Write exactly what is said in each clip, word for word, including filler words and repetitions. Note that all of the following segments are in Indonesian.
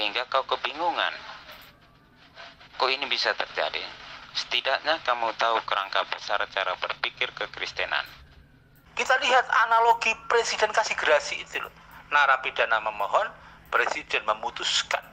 sehingga kau kebingungan. Kok ini bisa terjadi? Setidaknya kamu tahu kerangka besar cara berpikir kekristenan. Kita lihat analogi presiden kasih gerasi itu loh. Narapidana memohon, presiden memutuskan.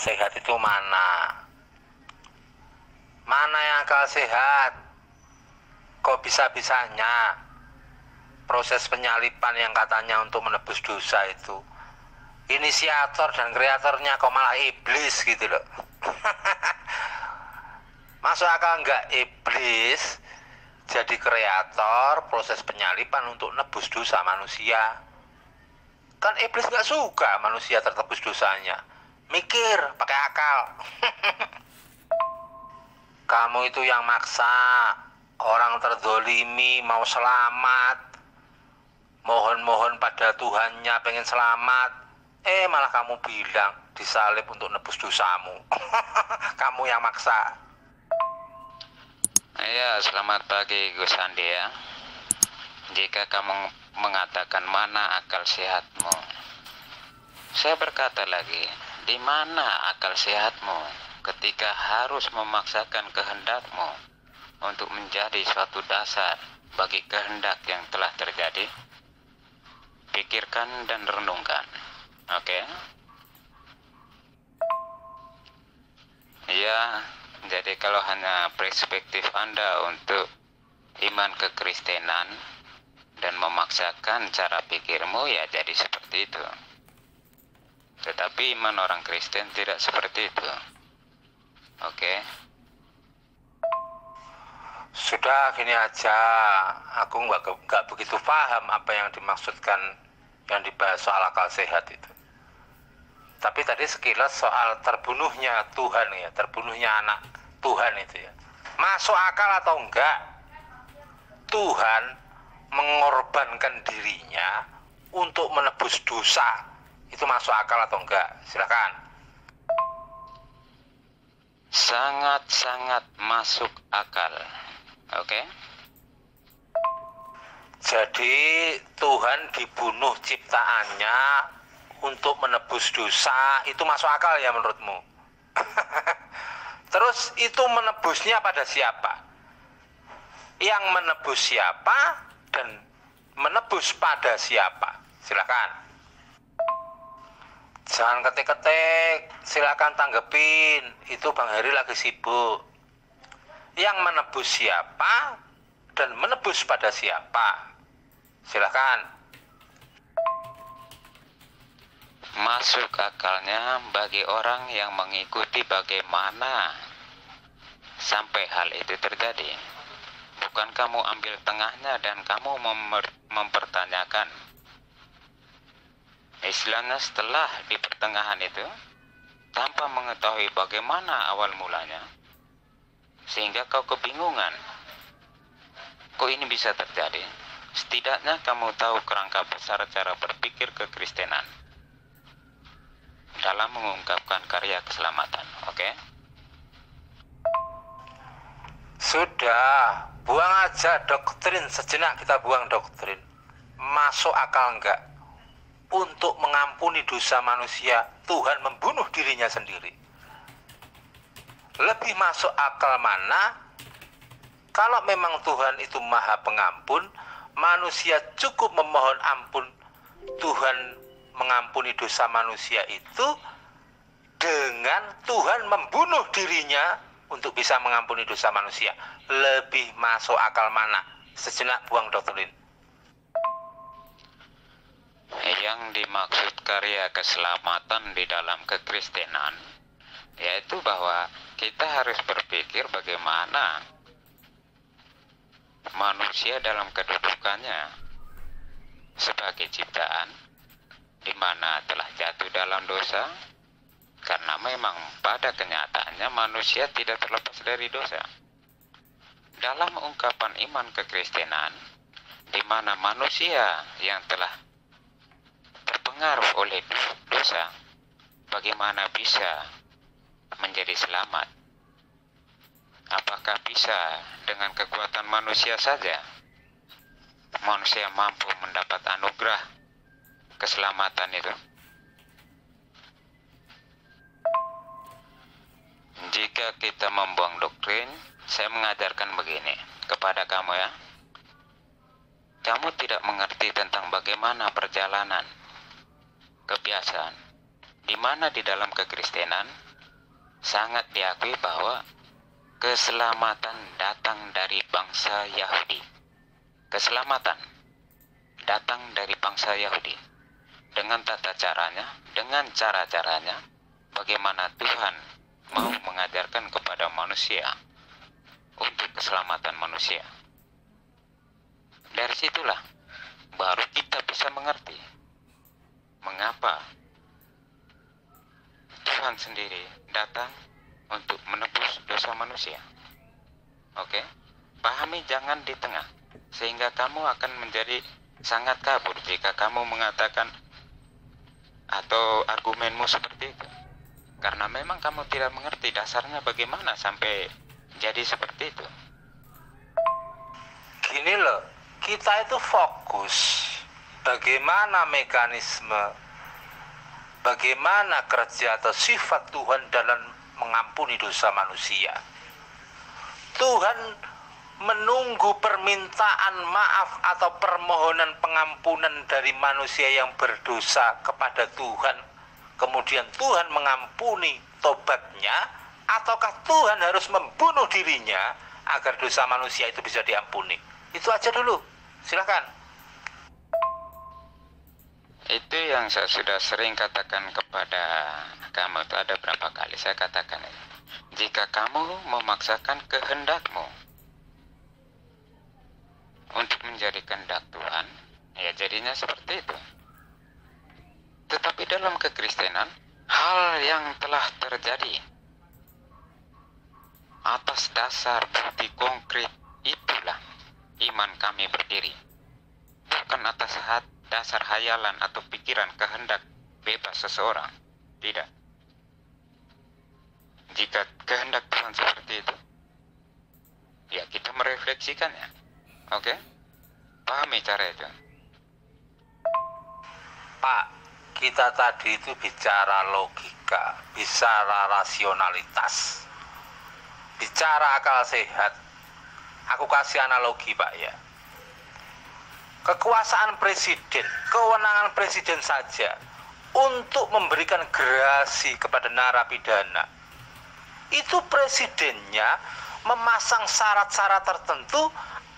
Sehat itu mana? Mana yang akal sehat? Kok bisa-bisanya proses penyalipan yang katanya untuk menebus dosa itu, inisiator dan kreatornya kok malah iblis gitu loh. Masuk akal nggak iblis jadi kreator proses penyalipan untuk nebus dosa manusia? Kan iblis nggak suka manusia tertebus dosanya. Mikir pakai akal. Kamu itu yang maksa orang terdolimi mau selamat, mohon-mohon pada Tuhannya pengen selamat, eh malah kamu bilang disalib untuk nebus dosamu. Kamu yang maksa. Ya, selamat pagi Gus Andi ya. Jika kamu mengatakan mana akal sehatmu, saya berkata lagi, di mana akal sehatmu ketika harus memaksakan kehendakmu untuk menjadi suatu dasar bagi kehendak yang telah terjadi? Pikirkan dan renungkan, oke? Okay? Ya, jadi kalau hanya perspektif Anda untuk iman kekristenan dan memaksakan cara pikirmu, ya jadi seperti itu. Tetapi iman orang Kristen tidak seperti itu. Oke okay. Sudah gini aja, aku nggak nggak begitu paham apa yang dimaksudkan yang dibahas soal akal sehat itu. Tapi tadi sekilas soal terbunuhnya Tuhan ya, terbunuhnya anak Tuhan itu ya, masuk akal atau enggak? Tuhan mengorbankan dirinya untuk menebus dosa, itu masuk akal atau enggak? Silakan. Sangat-sangat masuk akal. Oke. Okay? Jadi Tuhan dibunuh ciptaannya untuk menebus dosa, itu masuk akal ya menurutmu? Terus itu menebusnya pada siapa? Yang menebus siapa dan menebus pada siapa? Silakan. Jangan ketik-ketik, silakan tanggepin. Itu Bang Heri lagi sibuk. Yang menebus siapa dan menebus pada siapa? Silakan. Masuk akalnya bagi orang yang mengikuti bagaimana sampai hal itu terjadi. Bukan kamu ambil tengahnya dan kamu mempertanyakan. Istilahnya setelah di pertengahan itu, tanpa mengetahui bagaimana awal mulanya, sehingga kau kebingungan. Kok ini bisa terjadi? Setidaknya kamu tahu kerangka besar cara berpikir kekristenan dalam mengungkapkan karya keselamatan, oke? Okay? Sudah, buang aja doktrin, sejenak kita buang doktrin. Masuk akal enggak? Untuk mengampuni dosa manusia, Tuhan membunuh dirinya sendiri. Lebih masuk akal mana? Kalau memang Tuhan itu maha pengampun, manusia cukup memohon ampun. Tuhan mengampuni dosa manusia itu dengan Tuhan membunuh dirinya untuk bisa mengampuni dosa manusia. Lebih masuk akal mana? Sejenak buang doktrin. Yang dimaksud karya keselamatan di dalam kekristenan yaitu bahwa kita harus berpikir bagaimana manusia dalam kedudukannya sebagai ciptaan di mana telah jatuh dalam dosa, karena memang pada kenyataannya manusia tidak terlepas dari dosa. Dalam ungkapan iman kekristenan, di mana manusia yang telah terpengaruh oleh dosa, bagaimana bisa menjadi selamat? Apakah bisa dengan kekuatan manusia saja? Manusia mampu mendapat anugerah keselamatan itu. Jika kita membuang doktrin, saya mengajarkan begini kepada kamu ya. Kamu tidak mengerti tentang bagaimana perjalanan kebiasaan, di mana di dalam kekristenan sangat diakui bahwa keselamatan datang dari bangsa Yahudi. Keselamatan datang dari bangsa Yahudi dengan tata caranya, dengan cara-caranya, bagaimana Tuhan mau mengajarkan kepada manusia untuk keselamatan manusia. Dari situlah baru kita bisa mengerti mengapa Tuhan sendiri datang untuk menebus dosa manusia. Oke, pahami jangan di tengah, sehingga kamu akan menjadi sangat kabur jika kamu mengatakan atau argumenmu seperti itu, karena memang kamu tidak mengerti dasarnya bagaimana sampai jadi seperti itu. Gini loh, kita itu fokus bagaimana mekanisme, bagaimana kerja atau sifat Tuhan dalam mengampuni dosa manusia. Tuhan menunggu permintaan maaf atau permohonan pengampunan dari manusia yang berdosa kepada Tuhan. Kemudian Tuhan mengampuni tobatnya, ataukah Tuhan harus membunuh dirinya agar dosa manusia itu bisa diampuni? Itu aja dulu, silahkan. Itu yang saya sudah sering katakan kepada kamu, itu ada berapa kali saya katakan. Jika kamu memaksakan kehendakmu untuk menjadi kehendak Tuhan, ya jadinya seperti itu. Tetapi dalam kekristenan, hal yang telah terjadi atas dasar bukti konkret itulah iman kami berdiri, bukan atas dasar hayalan atau pikiran kehendak bebas seseorang. Tidak. Jika kehendak Tuhan seperti itu, ya kita merefleksikannya. Oke? Pahami cara itu. Pak, kita tadi itu bicara logika, bicara rasionalitas, bicara akal sehat. Aku kasih analogi Pak ya. Kekuasaan presiden, kewenangan presiden saja untuk memberikan gerasi kepada narapidana, itu presidennya memasang syarat-syarat tertentu,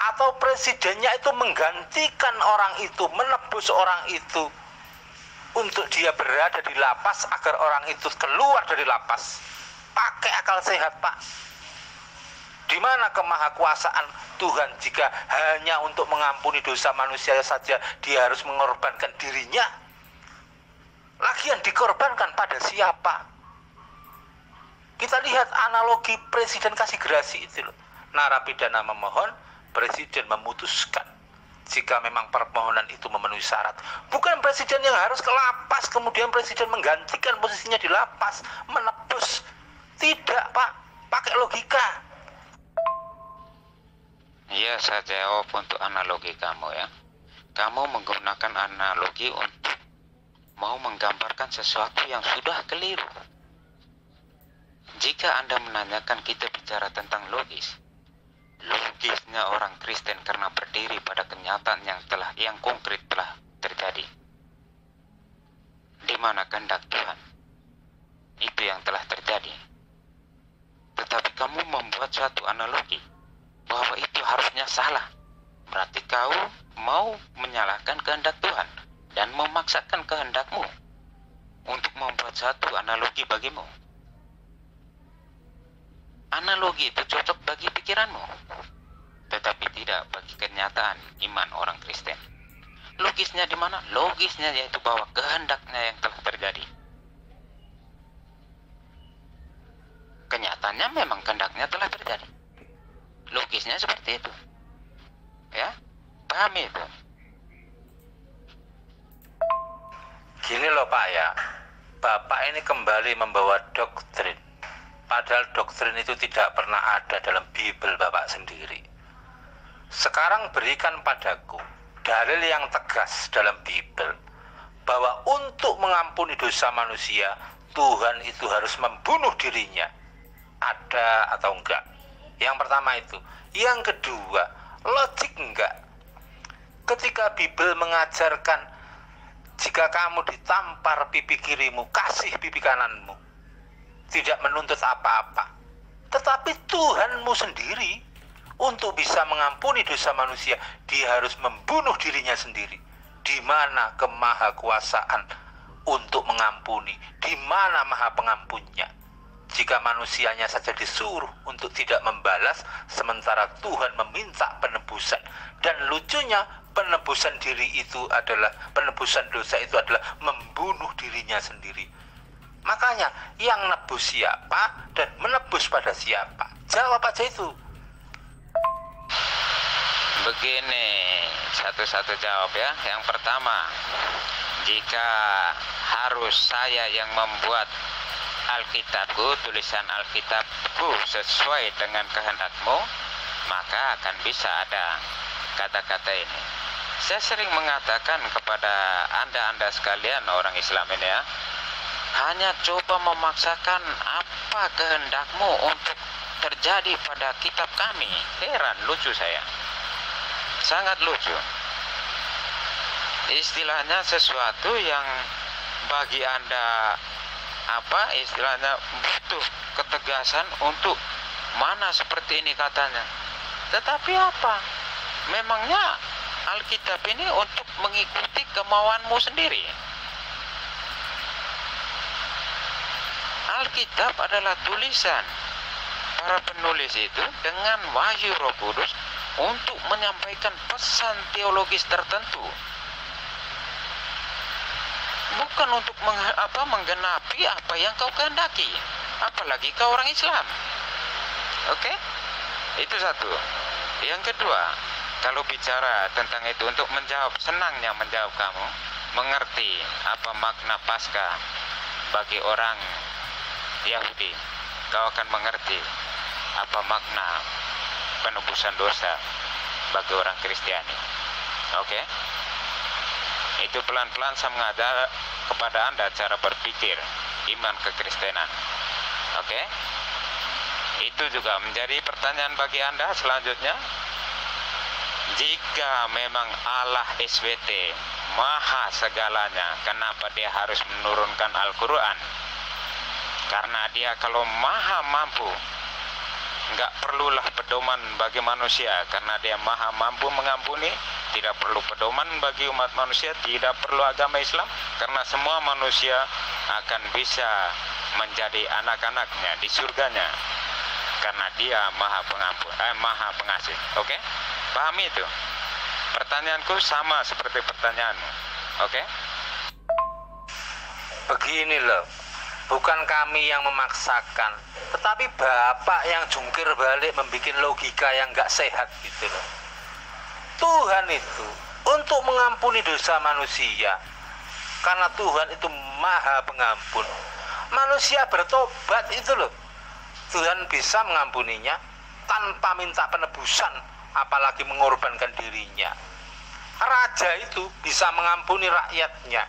atau presidennya itu menggantikan orang itu, menebus orang itu untuk dia berada di lapas agar orang itu keluar dari lapas. Pakai akal sehat Pak. Di mana kemahakuasaan Tuhan jika hanya untuk mengampuni dosa manusia saja dia harus mengorbankan dirinya? Lagian dikorbankan pada siapa? Kita lihat analogi presiden kasih gerasi itu loh. Narapidana memohon, presiden memutuskan jika memang permohonan itu memenuhi syarat. Bukan presiden yang harus ke lapas kemudian presiden menggantikan posisinya di lapas, menebus. Tidak Pak, pakai logika. Ya, saya jawab untuk analogi kamu ya. Kamu menggunakan analogi untuk mau menggambarkan sesuatu yang sudah keliru. Jika Anda menanyakan kita bicara tentang logis, logisnya orang Kristen karena berdiri pada kenyataan yang telah yang konkret telah terjadi. Di mana kehendak Tuhan? Itu yang telah terjadi. Tetapi kamu membuat suatu analogi bahwa itu harusnya salah. Berarti kau mau menyalahkan kehendak Tuhan dan memaksakan kehendakmu untuk membuat satu analogi bagimu. Analogi itu cocok bagi pikiranmu, tetapi tidak bagi kenyataan iman orang Kristen. Logisnya di mana? Logisnya yaitu bahwa kehendaknya yang telah terjadi. Kenyataannya memang kehendaknya telah terjadi. Logis hadisnya seperti itu. Ya, pahami itu. Gini loh Pak ya, Bapak ini kembali membawa doktrin. Padahal doktrin itu tidak pernah ada dalam Bible Bapak sendiri. Sekarang berikan padaku dalil yang tegas dalam Bible bahwa untuk mengampuni dosa manusia, Tuhan itu harus membunuh dirinya. Ada atau enggak? Yang pertama itu. Yang kedua, logik enggak? Ketika Bible mengajarkan jika kamu ditampar pipi kirimu, kasih pipi kananmu, tidak menuntut apa-apa. Tetapi Tuhanmu sendiri untuk bisa mengampuni dosa manusia, dia harus membunuh dirinya sendiri. Di mana kemahakuasaan untuk mengampuni? Di mana maha pengampunnya? Jika manusianya saja disuruh untuk tidak membalas, sementara Tuhan meminta penebusan. Dan lucunya, penebusan diri itu adalah, penebusan dosa itu adalah membunuh dirinya sendiri. Makanya yang nebus siapa dan menebus pada siapa? Jawab aja itu. Begini, satu-satu jawab ya. Yang pertama, jika harus saya yang membuat Alkitabku, tulisan Alkitabku sesuai dengan kehendakmu, maka akan bisa ada kata-kata ini. Saya sering mengatakan kepada Anda-Anda sekalian orang Islam ini ya, hanya coba memaksakan apa kehendakmu untuk terjadi pada kitab kami. Heran, lucu saya. Sangat lucu. Istilahnya sesuatu yang bagi Anda, apa istilahnya, butuh ketegasan untuk mana seperti ini katanya. Tetapi apa? Memangnya Alkitab ini untuk mengikuti kemauanmu sendiri? Alkitab adalah tulisan para penulis itu dengan wahyu Roh Kudus untuk menyampaikan pesan teologis tertentu, bukan untuk meng, apa, menggenapi apa yang kau kehendaki, apalagi kau orang Islam. Oke, itu satu. Yang kedua, kalau bicara tentang itu, untuk menjawab, senangnya menjawab kamu, mengerti apa makna Paskah bagi orang Yahudi, kau akan mengerti apa makna penebusan dosa bagi orang Kristiani. Oke, itu pelan-pelan saya mengajar kepada Anda cara berpikir iman kekristenan. Oke, itu juga menjadi pertanyaan bagi Anda selanjutnya. Jika memang Allah S W T maha segalanya, kenapa dia harus menurunkan Al-Quran? Karena dia kalau maha mampu, nggak perlulah pedoman bagi manusia, karena dia maha mampu mengampuni. Tidak perlu pedoman bagi umat manusia, tidak perlu agama Islam, karena semua manusia akan bisa menjadi anak-anaknya di surganya, karena dia maha pengampun, eh, maha pengasih. Oke, pahami itu. Pertanyaanku sama seperti pertanyaanmu. Oke, begini loh. Bukan kami yang memaksakan, tetapi Bapak yang jungkir balik membuat logika yang nggak sehat gitu loh. Tuhan itu untuk mengampuni dosa manusia, karena Tuhan itu maha pengampun. Manusia bertobat itu loh, Tuhan bisa mengampuninya tanpa minta penebusan, apalagi mengorbankan dirinya. Raja itu bisa mengampuni rakyatnya,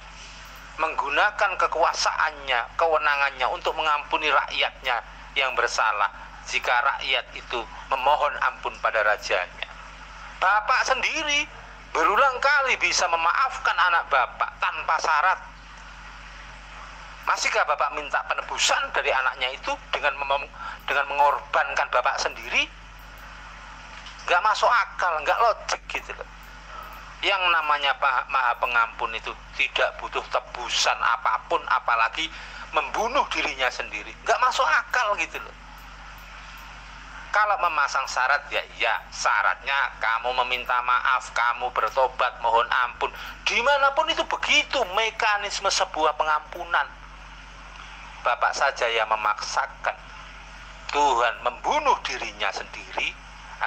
menggunakan kekuasaannya, kewenangannya untuk mengampuni rakyatnya yang bersalah jika rakyat itu memohon ampun pada rajanya. Bapak sendiri berulang kali bisa memaafkan anak Bapak tanpa syarat. Masihkah Bapak minta penebusan dari anaknya itu dengan mem- dengan mengorbankan Bapak sendiri? Nggak masuk akal, nggak logik gitu loh. Yang namanya maha pengampun itu tidak butuh tebusan apapun, apalagi membunuh dirinya sendiri. Nggak masuk akal gitu loh. Kalau memasang syarat, ya iya, syaratnya kamu meminta maaf, kamu bertobat, mohon ampun. Dimanapun itu begitu mekanisme sebuah pengampunan. Bapak saja yang memaksakan Tuhan membunuh dirinya sendiri,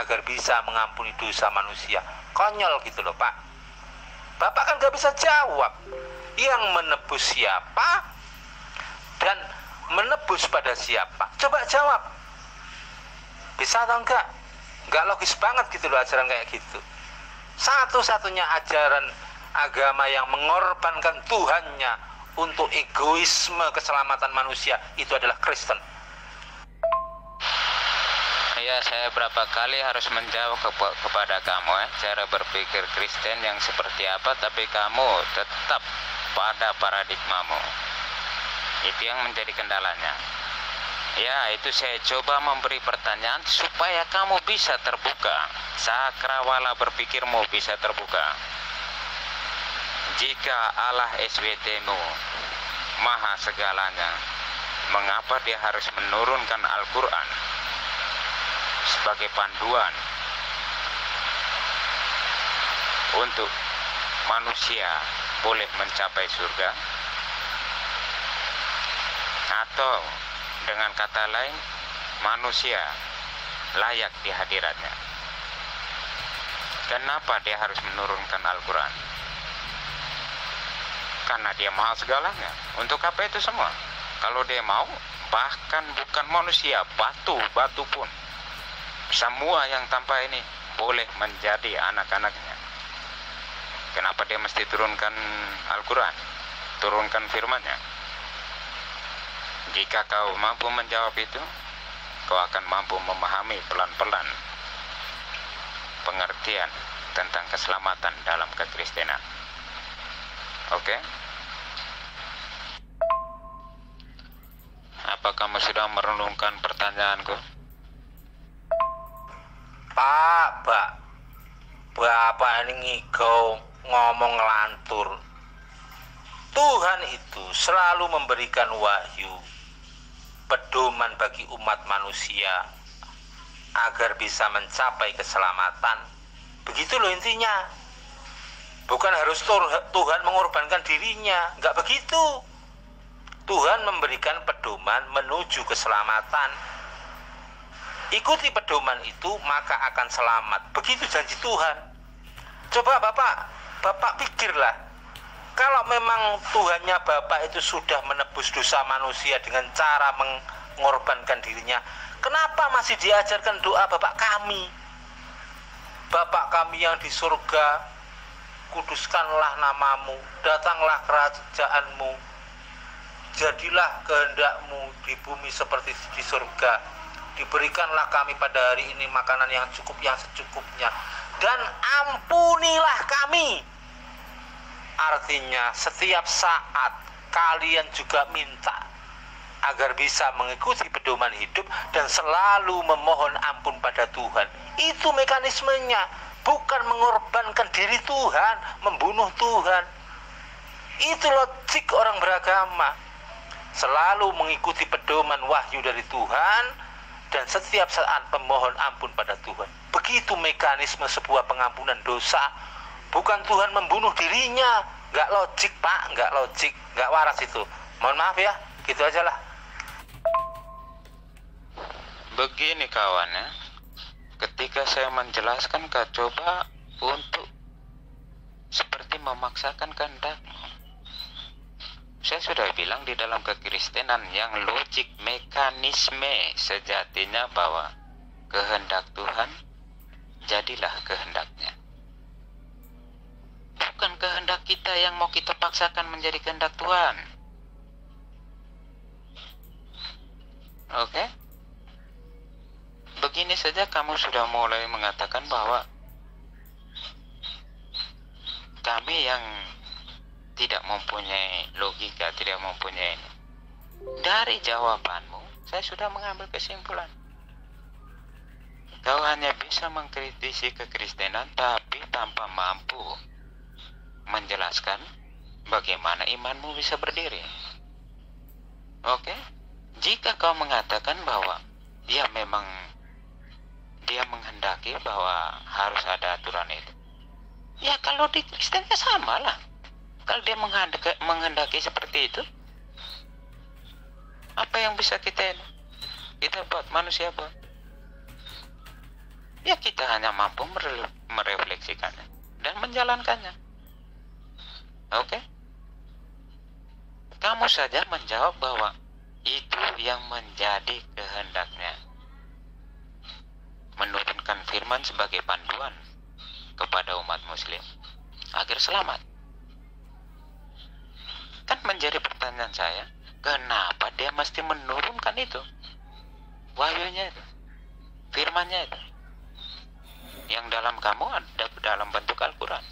agar bisa mengampuni dosa manusia. Konyol gitu loh, Pak. Bapak kan gak bisa jawab. Yang menebus siapa dan menebus pada siapa? Coba jawab. Bisa atau enggak? Enggak logis banget gitu loh ajaran kayak gitu. Satu-satunya ajaran agama yang mengorbankan Tuhannya untuk egoisme keselamatan manusia itu adalah Kristen. Ya, saya berapa kali harus menjawab ke, kepada kamu ya, cara berpikir Kristen yang seperti apa, tapi kamu tetap pada paradigmamu. Itu yang menjadi kendalanya. Ya, itu saya coba memberi pertanyaan supaya kamu bisa terbuka. Cakrawala berpikirmu bisa terbuka. Jika Allah S W T-mu maha segalanya, mengapa dia harus menurunkan Al-Quran sebagai panduan untuk manusia boleh mencapai surga? Atau dengan kata lain, manusia layak di hadiratnya. Kenapa dia harus menurunkan Al-Quran? Karena dia maha segalanya. Untuk apa itu semua? Kalau dia mau, bahkan bukan manusia, batu, batu pun, semua yang tanpa ini boleh menjadi anak-anaknya. Kenapa dia mesti turunkan Al-Quran, turunkan firman-Nya? Jika kau mampu menjawab itu, kau akan mampu memahami pelan-pelan pengertian tentang keselamatan dalam kekristenan. Oke? Apa kamu sudah merenungkan pertanyaanku? Pak, Pak, Bapak ini ngigau, ngomong ngelantur. Tuhan itu selalu memberikan wahyu, pedoman bagi umat manusia agar bisa mencapai keselamatan. Begitu loh intinya. Bukan harus Tuhan mengorbankan dirinya, nggak begitu. Tuhan memberikan pedoman menuju keselamatan. Ikuti pedoman itu maka akan selamat. Begitu janji Tuhan. Coba Bapak, Bapak pikirlah. Kalau memang Tuhannya Bapak itu sudah menebus dosa manusia dengan cara mengorbankan dirinya, kenapa masih diajarkan doa Bapak kami? Bapak kami yang di surga, kuduskanlah namamu, datanglah kerajaanmu, jadilah kehendakmu di bumi seperti di surga. Diberikanlah kami pada hari ini makanan yang cukup, yang secukupnya, dan ampunilah kami. Artinya setiap saat kalian juga minta agar bisa mengikuti pedoman hidup dan selalu memohon ampun pada Tuhan. Itu mekanismenya, bukan mengorbankan diri Tuhan, membunuh Tuhan. Itu logik orang beragama, selalu mengikuti pedoman wahyu dari Tuhan dan setiap saat pemohon ampun pada Tuhan. Begitu mekanisme sebuah pengampunan dosa. Bukan Tuhan membunuh dirinya. Nggak logik, Pak, nggak logik, nggak waras itu. Mohon maaf ya, gitu aja lah. Begini kawan ya, ketika saya menjelaskan, Kak, coba untuk seperti memaksakan kehendakmu. Saya sudah bilang di dalam kekristenan yang logik, mekanisme sejatinya bahwa kehendak Tuhan, jadilah kehendaknya. Bukan kehendak kita yang mau kita paksakan menjadi kehendak Tuhan. Oke? Begini saja kamu sudah mulai mengatakan bahwa kami yang tidak mempunyai logika, tidak mempunyai ini. Dari jawabanmu, saya sudah mengambil kesimpulan. Kau hanya bisa mengkritisi kekristenan, tapi tanpa mampu menjelaskan bagaimana imanmu bisa berdiri. Oke? Jika kau mengatakan bahwa dia memang, dia menghendaki bahwa harus ada aturan itu, ya kalau di Kristennya sama lah. Kalau dia menghendaki, menghendaki seperti itu, apa yang bisa kita kita buat manusia buat? Ya kita hanya mampu mere- merefleksikannya dan menjalankannya. Oke? Kamu saja menjawab bahwa itu yang menjadi kehendaknya. Menurunkan firman sebagai panduan kepada umat muslim agar selamat. Kan menjadi pertanyaan saya, kenapa dia mesti menurunkan itu? Wahyunya itu, firmannya itu, yang dalam kamu ada dalam bentuk Al-Quran.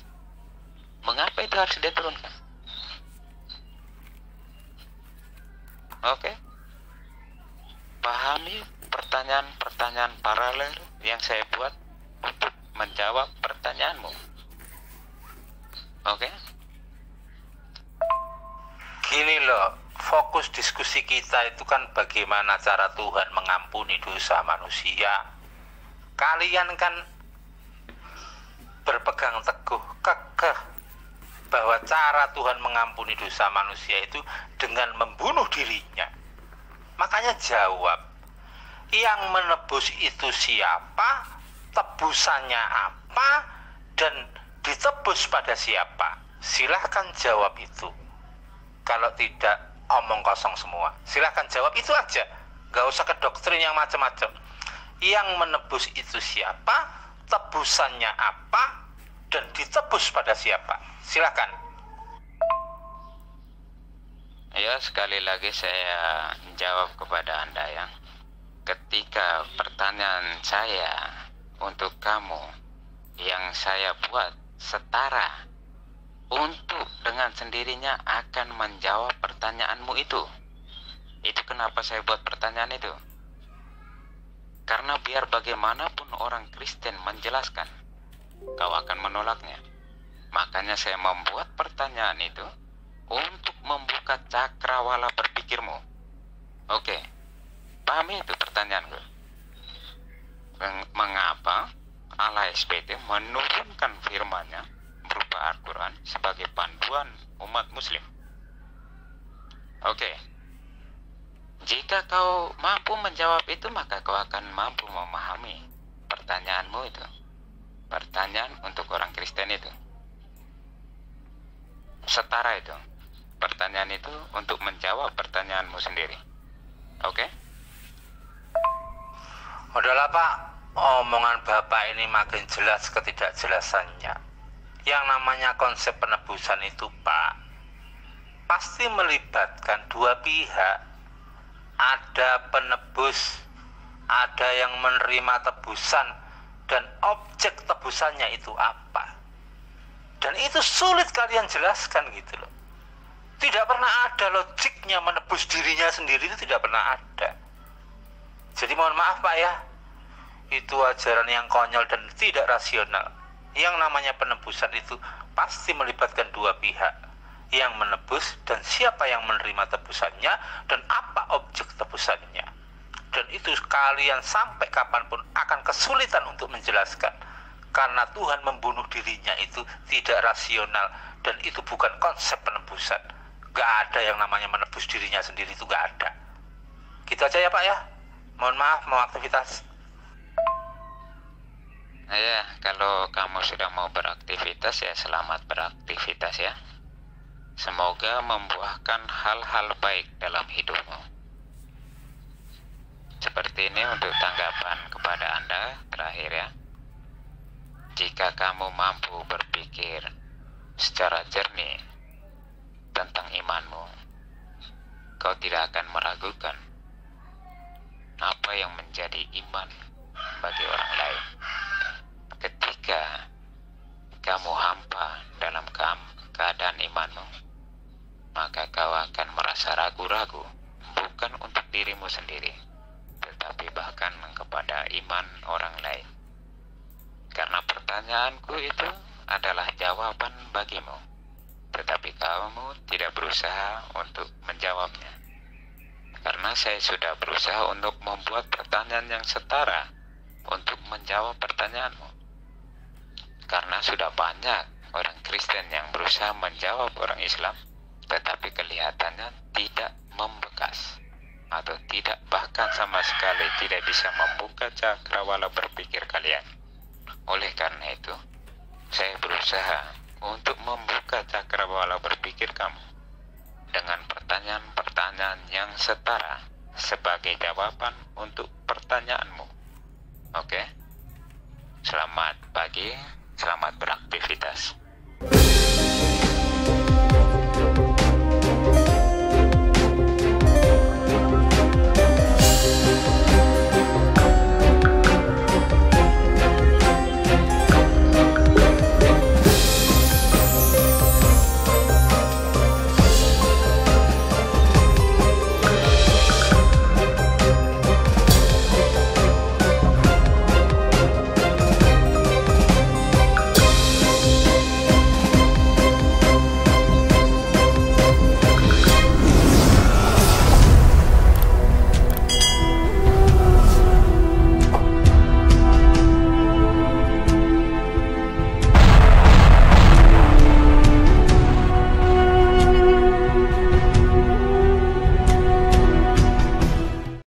Mengapa itu harus diturunkan? Oke, pahami pertanyaan-pertanyaan paralel yang saya buat untuk menjawab pertanyaanmu. Oke? Gini loh, fokus diskusi kita itu kan bagaimana cara Tuhan mengampuni dosa manusia. Kalian kan berpegang teguh, kekeh, bahwa cara Tuhan mengampuni dosa manusia itu dengan membunuh dirinya. Makanya jawab, yang menebus itu siapa, tebusannya apa, dan ditebus pada siapa? Silahkan jawab itu. Kalau tidak, omong kosong semua. Silahkan jawab itu aja, gak usah ke doktrin yang macam-macam. Yang menebus itu siapa, tebusannya apa, dan ditebus pada siapa? Silahkan. Ya, sekali lagi saya jawab kepada Anda ya, ketika pertanyaan saya untuk kamu yang saya buat setara untuk dengan sendirinya akan menjawab pertanyaanmu itu. Itu kenapa saya buat pertanyaan itu, karena biar bagaimanapun orang Kristen menjelaskan, kau akan menolaknya. Makanya saya membuat pertanyaan itu untuk membuka cakrawala berpikirmu. Oke, pahami itu pertanyaanku. Mengapa Allah S P T menurunkan firman-Nya berupa Al-Quran sebagai panduan umat muslim? Oke, jika kau mampu menjawab itu, maka kau akan mampu memahami pertanyaanmu itu. Pertanyaan untuk orang Kristen itu setara itu. Pertanyaan itu untuk menjawab pertanyaanmu sendiri. Oke? Udahlah Pak, omongan Bapak ini makin jelas ketidakjelasannya. Yang namanya konsep penebusan itu Pak, pasti melibatkan dua pihak. Ada penebus, ada yang menerima tebusan, dan objek tebusannya itu apa. Dan itu sulit kalian jelaskan gitu loh. Tidak pernah ada logiknya menebus dirinya sendiri, itu tidak pernah ada. Jadi mohon maaf Pak ya, itu ajaran yang konyol dan tidak rasional. Yang namanya penebusan itu pasti melibatkan dua pihak, yang menebus dan siapa yang menerima tebusannya, dan apa objek tebusannya. Dan itu kalian sampai kapanpun akan kesulitan untuk menjelaskan, karena Tuhan membunuh dirinya itu tidak rasional, dan itu bukan konsep penebusan. Gak ada yang namanya menebus dirinya sendiri, itu gak ada. Gitu aja ya Pak ya. Mohon maaf, mau aktivitas. Ya, kalau kamu sudah mau beraktivitas ya selamat beraktivitas ya. Semoga membuahkan hal-hal baik dalam hidupmu. Seperti ini untuk tanggapan kepada Anda terakhir ya. Jika kamu mampu berpikir secara jernih tentang imanmu, kau tidak akan meragukan apa yang menjadi iman bagi orang lain. Ketika kamu hampa dalam keadaan imanmu, maka kau akan merasa ragu-ragu, bukan untuk dirimu sendiri, tetapi bahkan kepada iman orang lain. Karena pertanyaanku itu adalah jawaban bagimu, tetapi kamu tidak berusaha untuk menjawabnya. Karena saya sudah berusaha untuk membuat pertanyaan yang setara untuk menjawab pertanyaanmu. Karena sudah banyak orang Kristen yang berusaha menjawab orang Islam, tetapi kelihatannya tidak membekas, atau tidak, bahkan sama sekali tidak bisa membuka cakrawala berpikir kalian. Oleh karena itu, saya berusaha untuk membuka cakrawala berpikir kamu dengan pertanyaan-pertanyaan yang setara sebagai jawaban untuk pertanyaanmu. Oke? Selamat pagi, selamat beraktivitas.